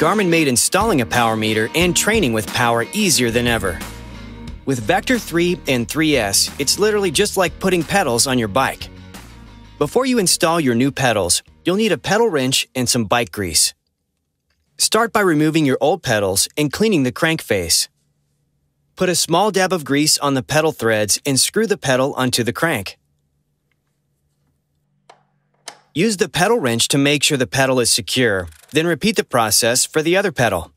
Garmin made installing a power meter and training with power easier than ever. With Vector 3 and 3S, it's literally just like putting pedals on your bike. Before you install your new pedals, you'll need a pedal wrench and some bike grease. Start by removing your old pedals and cleaning the crank face. Put a small dab of grease on the pedal threads and screw the pedal onto the crank. Use the pedal wrench to make sure the pedal is secure, then repeat the process for the other pedal.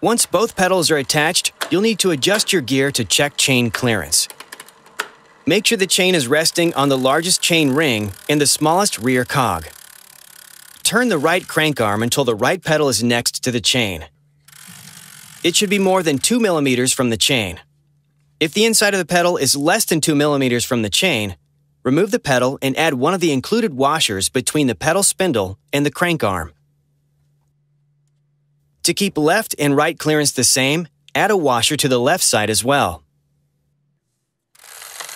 Once both pedals are attached, you'll need to adjust your gear to check chain clearance. Make sure the chain is resting on the largest chain ring and the smallest rear cog. Turn the right crank arm until the right pedal is next to the chain. It should be more than 2 millimeters from the chain. If the inside of the pedal is less than 2 millimeters from the chain, remove the pedal and add one of the included washers between the pedal spindle and the crank arm. To keep left and right clearance the same, add a washer to the left side as well.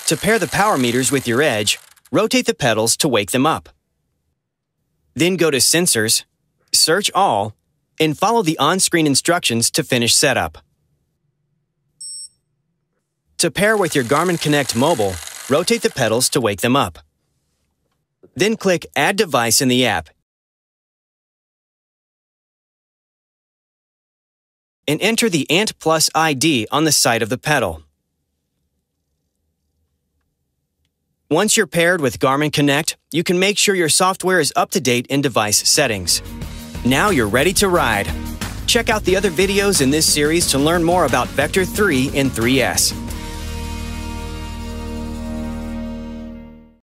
To pair the power meters with your Edge, rotate the pedals to wake them up. Then go to Sensors, search All, and follow the on-screen instructions to finish setup. To pair with your Garmin Connect Mobile, rotate the pedals to wake them up. Then click Add Device in the app and enter the ANT+ ID on the side of the pedal. Once you're paired with Garmin Connect, you can make sure your software is up to date in device settings. Now you're ready to ride. Check out the other videos in this series to learn more about Vector 3 and 3S.